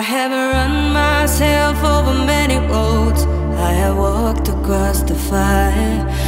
I have run myself over many roads. I have walked across the fire.